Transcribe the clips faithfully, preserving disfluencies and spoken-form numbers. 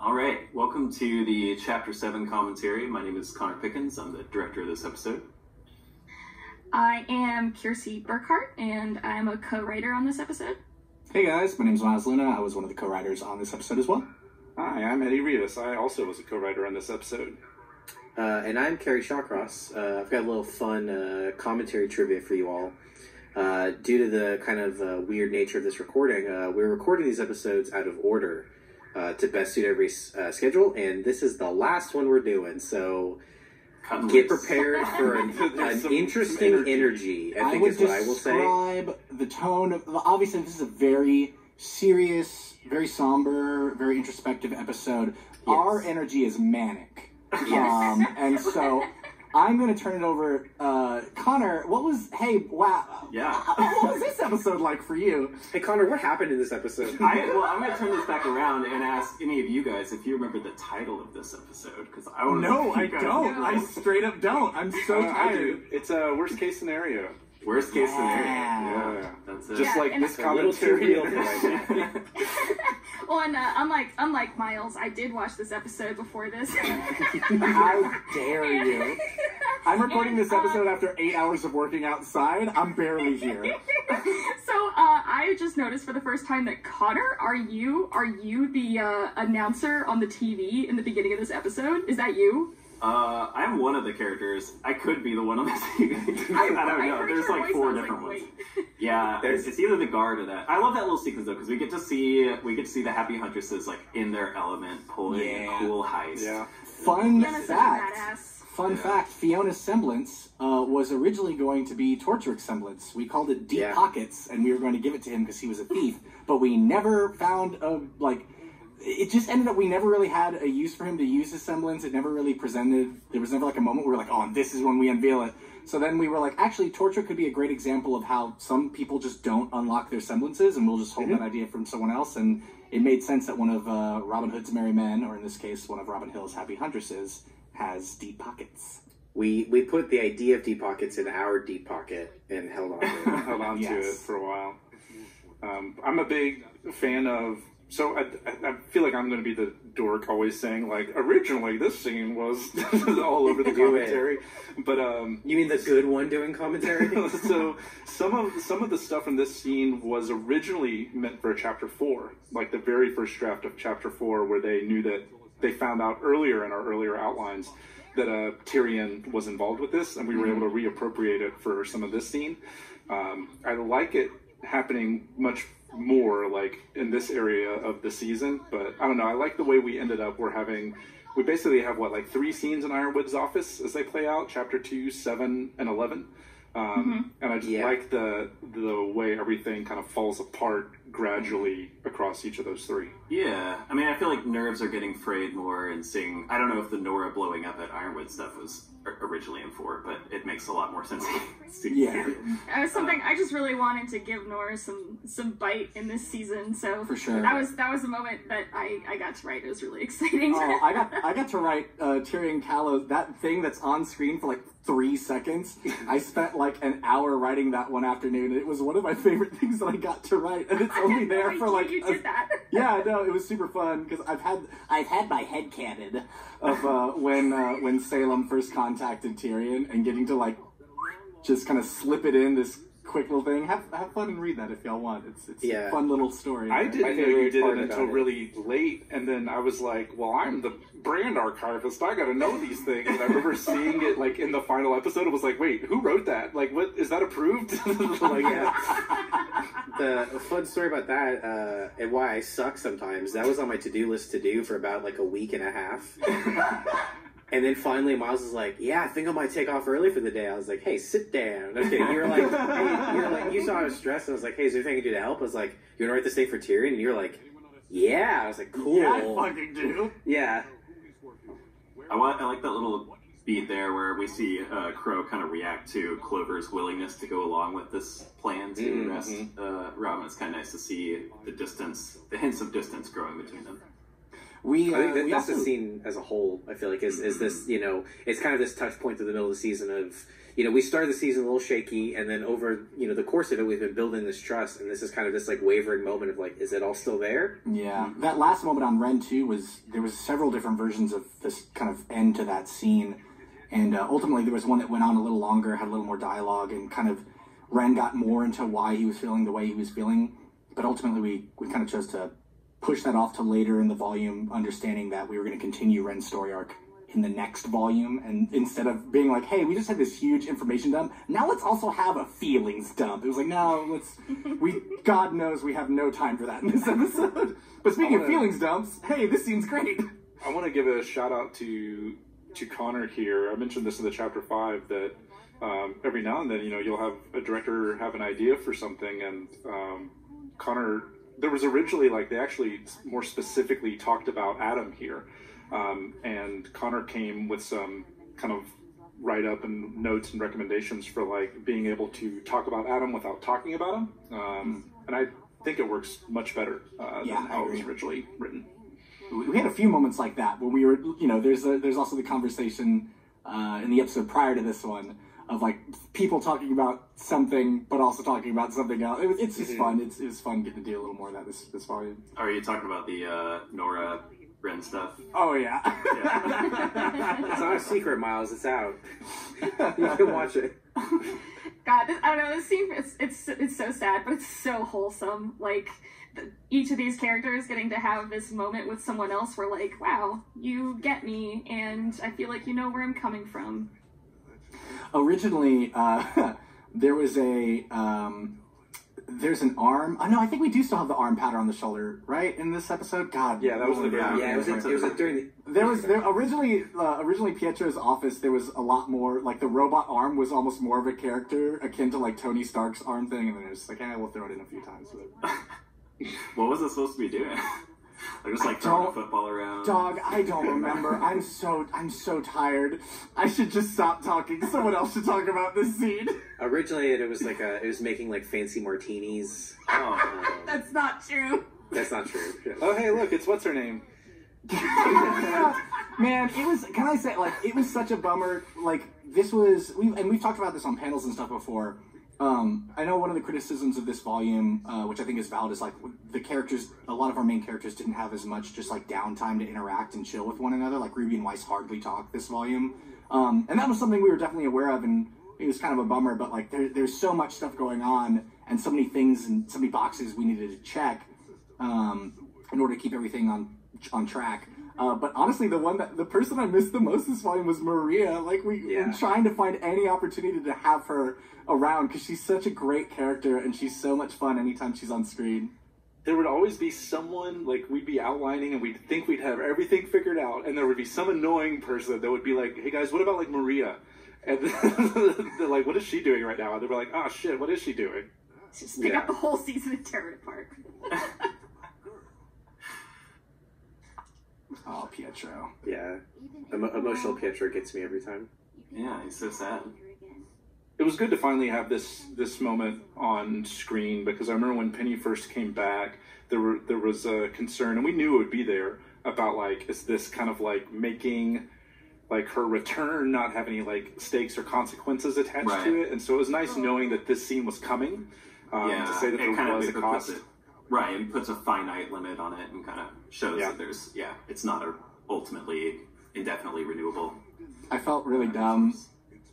All right, welcome to the Chapter seven commentary. My name is Connor Pickens. I'm the director of this episode. I am Kiersey Burkhardt, and I'm a co-writer on this episode. Hey guys, my name is Miles Luna. I was one of the co-writers on this episode as well. Hi, I'm Eddie Rivas. I also was a co-writer on this episode. Uh, and I'm Kerry Shawcross. Uh, I've got a little fun uh, commentary trivia for you all. Uh, due to the kind of uh, weird nature of this recording, uh, we're recording these episodes out of order. Uh, to best suit every uh, schedule, and this is the last one we're doing, so Come get loose. prepared for an, an interesting energy. energy, I think I is what I will say. Describe the tone of, obviously this is a very serious, very somber, very introspective episode. Yes. Our energy is manic. Yes. Um, and so I'm going to turn it over, uh, Connor, what was, hey, wow, yeah. what was this episode like for you? Hey, Connor, what happened in this episode? I, well, I'm going to turn this back around and ask any of you guys if you remember the title of this episode, because I don't know. No, I don't. Know. I straight up don't. I'm so uh, tired. It's a worst case scenario. Worst case yeah. scenario. Yeah. That's it. Just yeah, like this commentary. Well, and uh, unlike, unlike Miles, I did watch this episode before this. How dare you? I'm recording and, this episode um, after eight hours of working outside. I'm barely here. So uh, I just noticed for the first time that Connor, are you are you the uh, announcer on the T V in the beginning of this episode? Is that you? Uh, I'm one of the characters. I could be the one on the T V. I, I don't know. I There's like four different like, ones. Yeah, There's... it's either the guard or that. I love that little sequence though, because we get to see we get to see the happy huntresses like in their element, pulling yeah. a cool heist. Yeah. Fun Fiona's fact. Fun yeah. fact. Fiona's semblance uh, was originally going to be Torchwick's semblance. We called it Deep yeah. Pockets, and we were going to give it to him because he was a thief. But we never found a like. It just ended up, we never really had a use for him to use his semblance. It never really presented, there was never like a moment where we were like, oh, this is when we unveil it. So then we were like, actually, Torture could be a great example of how some people just don't unlock their semblances, and we'll just hold mm-hmm. that idea from someone else. And it made sense that one of uh, Robin Hood's merry men, or in this case, one of Robin Hill's happy huntresses, has deep pockets. We we put the idea of deep pockets in our deep pocket and held on to it, held on yes. to it for a while. Um, I'm a big fan of... So I, I feel like I'm going to be the dork always saying, like, originally this scene was all over the commentary. But um, you mean the good one doing commentary? So some of some of the stuff in this scene was originally meant for Chapter four, like the very first draft of Chapter four, where they knew that they found out earlier in our earlier outlines that uh, Tyrian was involved with this, and we were mm-hmm. able to reappropriate it for some of this scene. Um, I like it happening much more like in this area of the season, but I don't know, I like the way we ended up. We're having, we basically have what, like three scenes in Ironwood's office as they play out, chapter two, seven, and eleven. Um, mm-hmm. And I just yeah. like the the way everything kind of falls apart gradually across each of those three. Yeah, I mean, I feel like nerves are getting frayed more and seeing, I don't know if the Nora blowing up at Ironwood stuff was originally in four, but it makes a lot more sense. yeah. Uh, something, I just really wanted to give Nora some some bite in this season, so for sure. that was that was a moment that I, I got to write. It was really exciting. Oh, I got I got to write uh, Tyrian Callows, that thing that's on screen for like three seconds. I spent like an hour writing that one afternoon, and it was one of my favorite things that I got to write, and it's I only there for like you a, did that. Yeah, no, it was super fun, because I've had I've had my head canon of uh, when uh, when Salem first contacted Tyrian, and getting to like just kind of slip it in this quick little thing. Have have fun and read that if y'all want. It's it's yeah. a fun little story. I didn't know you did it until it. really late, and then I was like, well, I'm the brand archivist. I gotta know these things. And I remember seeing it like in the final episode. It was like, wait, who wrote that? Like, what is that approved? Like, yeah. The fun story about that uh, and why I suck sometimes. That was on my to-do list to do for about like a week and a half. And then finally, Miles is like, "Yeah, I think I might take off early for the day." I was like, "Hey, sit down." Okay, you were like, hey, "You were like, you saw I was stressed." And I was like, "Hey, is there anything I can do to help?" I was like, "You want to write this thing for Tyrian?" And you were like, "Yeah." I was like, "Cool." Yeah, I fucking do. Yeah. I want. I like that little beat there where we see uh, Crow kind of react to Clover's willingness to go along with this plan to mm-hmm. arrest uh, Robin. It's kind of nice to see the distance, the hints of distance growing between them. We, uh, I think that, we that's also... the scene as a whole, I feel like, is, is this, you know, it's kind of this touch point to the middle of the season of, you know, we started the season a little shaky, and then over, you know, the course of it, we've been building this trust, and this is kind of this, like, wavering moment of, like, is it all still there? Yeah. That last moment on Ren two was, there was several different versions of this kind of end to that scene, and uh, ultimately there was one that went on a little longer, had a little more dialogue, and kind of Ren got more into why he was feeling the way he was feeling, but ultimately we, we kind of chose to push that off to later in the volume, understanding that we were going to continue Ren's story arc in the next volume, and instead of being like, hey, we just had this huge information dump, now let's also have a feelings dump. It was like, no, let's, we, God knows we have no time for that in this episode. But speaking wanna, of feelings dumps, hey, this seems great. I want to give a shout out to, to Connor here. I mentioned this in the chapter five that um, every now and then, you know, you'll have a director have an idea for something, and um, Connor, there was originally, like, they actually more specifically talked about Adam here. Um, and Connor came with some kind of write-up and notes and recommendations for, like, being able to talk about Adam without talking about him. Um, and I think it works much better uh, yeah, than how it was originally written. We had a few moments like that where we were, you know, there's a, there's also the conversation uh, in the episode prior to this one of, like, people talking about something, but also talking about something else. It, it's just mm-hmm. fun. It's, it was fun getting to do a little more of that this, this volume. Are you talking about the uh, Nora... Ren stuff. Oh, yeah. yeah. It's not a secret, Miles. It's out. You can watch it. God, this, I don't know. This scene, it's, it's, it's so sad, but it's so wholesome. Like, the, each of these characters getting to have this moment with someone else where, like, wow, you get me, and I feel like you know where I'm coming from. Originally, uh, there was a... Um, There's an arm. Oh, no, I think we do still have the arm powder on the shoulder, right? In this episode, God. Yeah, that was the ground. Yeah, it was, it, it was like during. The... There was there originally uh, originally Pietro's office. There was a lot more like the robot arm was almost more of a character akin to like Tony Stark's arm thing, and then it was like, eh, we'll throw it in a few times. But... What was it supposed to be doing? Like just like throwing a football around. Dog, I don't remember. I'm so I'm so tired. I should just stop talking. Someone else should talk about this scene. Originally, it was like a, it was making like fancy martinis. Oh, that's not true. That's not true. Oh, hey, look, it's what's her name. Man, it was. Can I say like it was such a bummer. Like this was we and we've talked about this on panels and stuff before. Um, I know one of the criticisms of this volume, uh, which I think is valid, is like the characters, a lot of our main characters didn't have as much just like downtime to interact and chill with one another. Like Ruby and Weiss hardly talk this volume. Um, and that was something we were definitely aware of, and it was kind of a bummer, but like there, there's so much stuff going on and so many things and so many boxes we needed to check um, in order to keep everything on on track. Uh, but honestly, the one that the person I missed the most this volume was Maria. Like we yeah. were trying to find any opportunity to have her around because she's such a great character and she's so much fun anytime she's on screen. There would always be someone like we'd be outlining and we'd think we'd have everything figured out, and there would be some annoying person that would be like, "Hey guys, what about like Maria?" And they're like, "What is she doing right now?" And they're like, "Oh shit, what is she doing?" Just pick yeah. up the whole season and tear it apart. Oh, Pietro. Yeah. Emo emotional Pietro gets me every time. Yeah, he's so sad. It was good to finally have this this moment on screen, because I remember when Penny first came back, there were there was a concern, and we knew it would be there, about like, is this kind of like making like her return not have any like stakes or consequences attached right. to it? And so it was nice knowing that this scene was coming. Um, yeah, to say that there kind was of a cost. Right, and puts a finite limit on it and kind of shows yeah. that there's, yeah, it's not a ultimately indefinitely renewable. I felt really dumb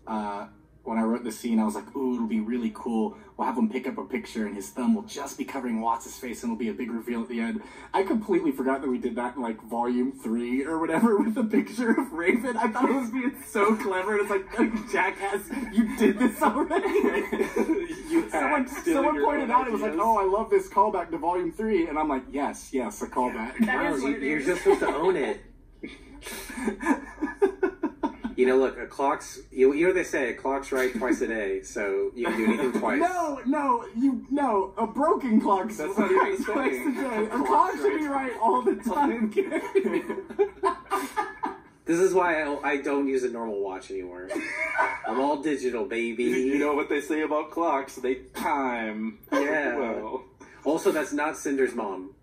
uh, when I wrote this scene. I was like, ooh, it'll be really cool. We'll have him pick up a picture and his thumb will just be covering Watts' face and it'll be a big reveal at the end. I completely forgot that we did that in, like, volume three or whatever with the picture of Raven. I thought it was being so clever. It's like, oh, jackass, you did this already. Someone, someone pointed out, ideas. It was like, oh, I love this callback to volume three, and I'm like, yes, yes, a callback. That wow, is you, you're just supposed to own it. You know, look, a clock's, you, you know they say, a clock's right twice a day, so you can do anything twice. No, no, you, no, a broken clock's That's right not twice, twice a day. A clock, clock should right. be right all the time, This is why I, I don't use a normal watch anymore. I'm all digital, baby. You know what they say about clocks? They time. Yeah. Well. Also, that's not Cinder's mom.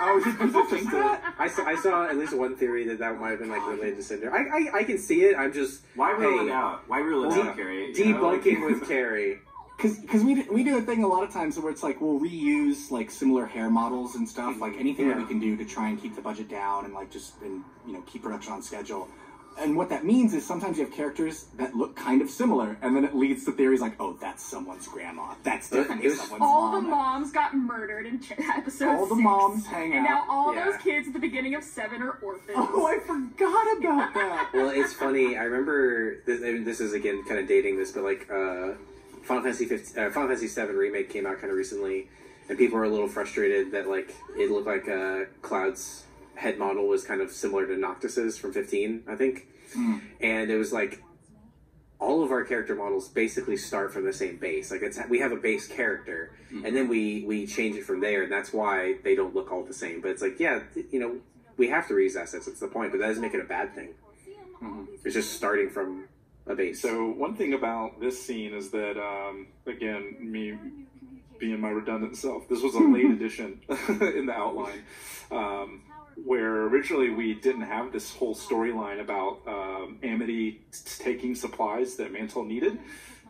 Oh, people think that? I saw, I saw at least one theory that that might have been like related to Cinder. I, I, I can see it. I'm just why rule hey, it out? Why rule it out, Kerry? Debunking with Kerry. Because we, we do a thing a lot of times where it's like, we'll reuse, like, similar hair models and stuff, like, anything yeah. that we can do to try and keep the budget down and, like, just, and, you know, keep production on schedule. And what that means is sometimes you have characters that look kind of similar, and then it leads to theories like, oh, that's someone's grandma, that's definitely someone's all mom. All the moms got murdered in episode all six. All the moms hang out. And now all yeah. those kids at the beginning of seven are orphans. Oh, I forgot about that! Well, it's funny, I remember, this, I mean, this is, again, kind of dating this, but, like, uh... Final Fantasy fifteen, uh, Final Fantasy seven remake came out kind of recently, and people were a little frustrated that like it looked like uh, Cloud's head model was kind of similar to Noctis's from fifteen, I think. Mm. And it was like all of our character models basically start from the same base. Like it's we have a base character, mm. and then we we change it from there, and that's why they don't look all the same. But it's like yeah, you know, we have to reuse assets. That's the point, but that doesn't make it a bad thing. Mm. It's just starting from. So one thing about this scene is that, um, again, me being my redundant self, this was a late edition in the outline, um, where originally we didn't have this whole storyline about um, Amity taking supplies that Mantle needed.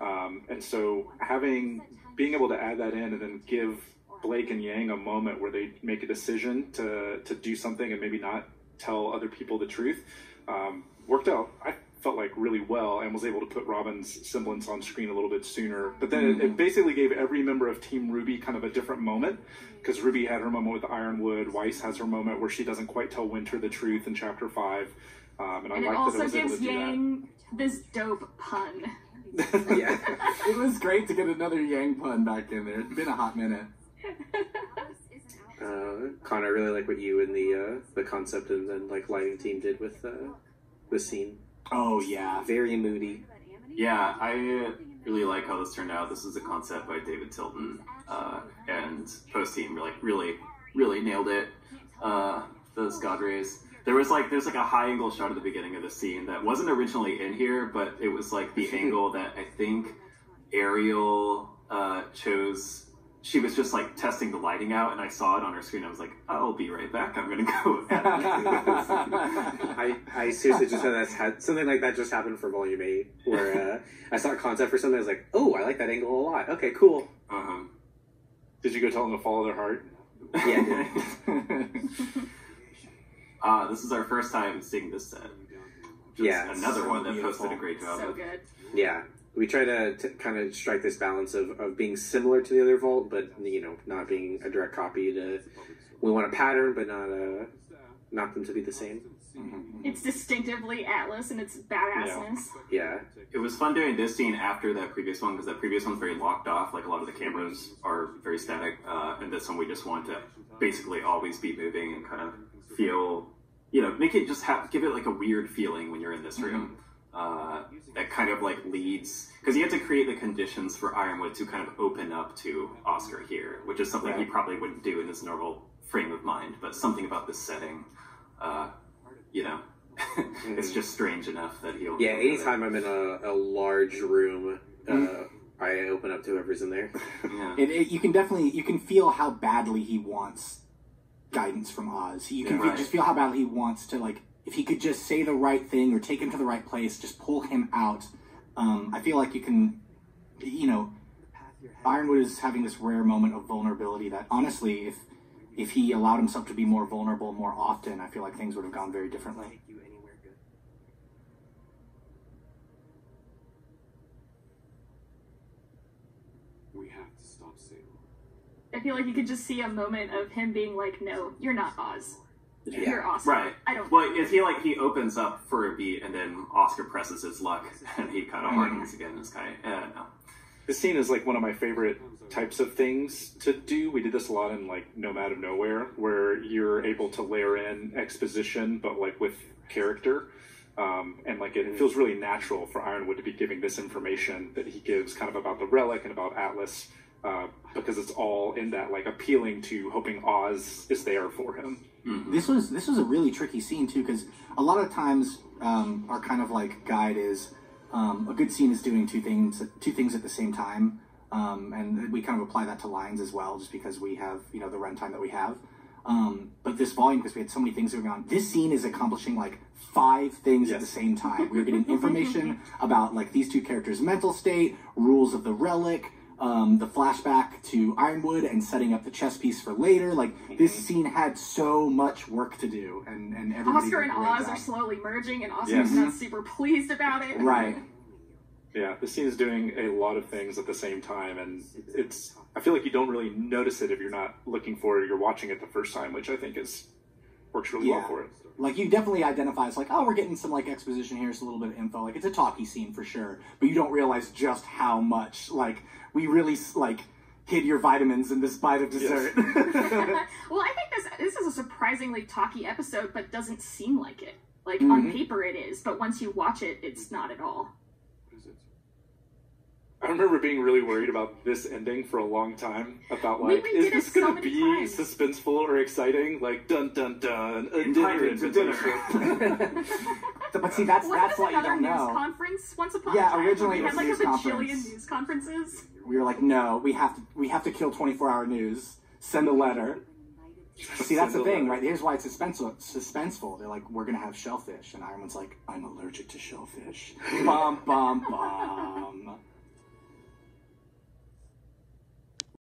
Um, and so having, being able to add that in and then give Blake and Yang a moment where they make a decision to, to do something and maybe not tell other people the truth, um, worked out. I, felt like really well and was able to put Robin's semblance on screen a little bit sooner. But then mm-hmm. it, it basically gave every member of Team Ruby kind of a different moment, because Ruby had her moment with Ironwood, Weiss has her moment where she doesn't quite tell Winter the truth in Chapter five. Um, and I and liked it also that I was gives able to Yang do that. This dope pun. Yeah. It was great to get another Yang pun back in there. It's been a hot minute. Uh, Connor, I really like what you and the uh, the concept and then like lighting team did with uh, the scene. Oh yeah, very moody. Yeah, I really like how this turned out. This is a concept by David Tilton, uh, and post team really, really, really nailed it. Uh, those God rays. There was like, there's like a high angle shot at the beginning of the scene that wasn't originally in here, but it was like the angle that I think Ariel uh, chose. She was just like testing the lighting out, and I saw it on her screen. I was like, "I'll be right back. I'm gonna go." At I I seriously just had that had something like that just happened for Volume Eight, where uh, I saw a concept for something. I was like, "Oh, I like that angle a lot. Okay, cool." Uh huh. Did you go tell them to follow their heart? Yeah. Ah, uh, this is our first time seeing this set. Just yeah, another so one that beautiful. Posted a great job. So good. Yeah. We try to t kind of strike this balance of, of being similar to the other vault, but, you know, not being a direct copy to... We want a pattern, but not a, not them to be the same. Mm-hmm. It's distinctively Atlas, and it's badassness. Yeah. yeah. It was fun doing this scene after that previous one, because that previous one's very locked off. Like, a lot of the cameras are very static, uh, and this one we just want to basically always be moving and kind of feel... You know, make it just have... Give it, like, a weird feeling when you're in this room. Mm-hmm. Uh, that kind of like leads, because you have to create the conditions for Ironwood to kind of open up to Oscar here, which is something right. he probably wouldn't do in his normal frame of mind, but something about this setting, uh, you know, mm. it's just strange enough that he'll... Yeah, anytime I'm in a, a large room, uh, mm. I open up to whoever's in there. Yeah. it, it, you can definitely, you can feel how badly he wants guidance from Oz. You can yeah, right. just feel how badly he wants to like if he could just say the right thing or take him to the right place, just pull him out. Um, I feel like you can, you know, Ironwood is having this rare moment of vulnerability that honestly, if if he allowed himself to be more vulnerable more often, I feel like things would have gone very differently. We have to stop Salem. I feel like you could just see a moment of him being like, no, you're not Oz. Yeah. You're Oscar. Right. I don't well, is he like he opens up for a beat and then Oscar presses his luck and he kind of hardens again. This guy, I don't know. This scene is like one of my favorite types of things to do. We did this a lot in like Nomad of Nowhere, where you're able to layer in exposition, but like with character. Um, and like it feels really natural for Ironwood to be giving this information that he gives kind of about the relic and about Atlas, uh, because it's all in that like appealing to hoping Oz is there for him. Mm-hmm. This was this was a really tricky scene too, because a lot of times um, our kind of like guide is um, a good scene is doing two things two things at the same time, um, and we kind of apply that to lines as well, just because we have you know the runtime that we have. um, like this volume, because we had so many things going on. This scene is accomplishing like five things yes. at the same time. We were getting information about like these two characters' mental state, rules of the relic, um, the flashback to Ironwood, and setting up the chess piece for later. Like this scene had so much work to do, and and everybody Oscar and Oz out. are slowly merging, and Oscar's yes. not super pleased about it. Right. Yeah, this scene is doing a lot of things at the same time, and it's, I feel like you don't really notice it if you're not looking for it, or you're watching it the first time, which I think is, works really yeah. well for it. Like, you definitely identify, it's like, oh, we're getting some, like, exposition here, it's a little bit of info, like, it's a talky scene for sure, but you don't realize just how much, like, we really, like, hid your vitamins in this bite of dessert. Yes. Well, I think this, this is a surprisingly talky episode, but doesn't seem like it. Like, mm-hmm. on paper it is, but once you watch it, it's not at all. I remember being really worried about this ending for a long time, about like, we, we is this going to so be times. suspenseful or exciting? Like, dun dun dun, a dinner invitation. But see, that's, that's why you don't know. Wasn't this another news conference once upon yeah, a time? Yeah, originally it was news conference. We had like a bajillion news conferences. We were like, no, we have to, we have to kill twenty-four hour news, send a letter. See, that's the thing, right? Here's why it's suspenseful. Suspenseful. They're like, we're going to have shellfish. And Ironwood's like, I'm allergic to shellfish. Bum, bum, bum.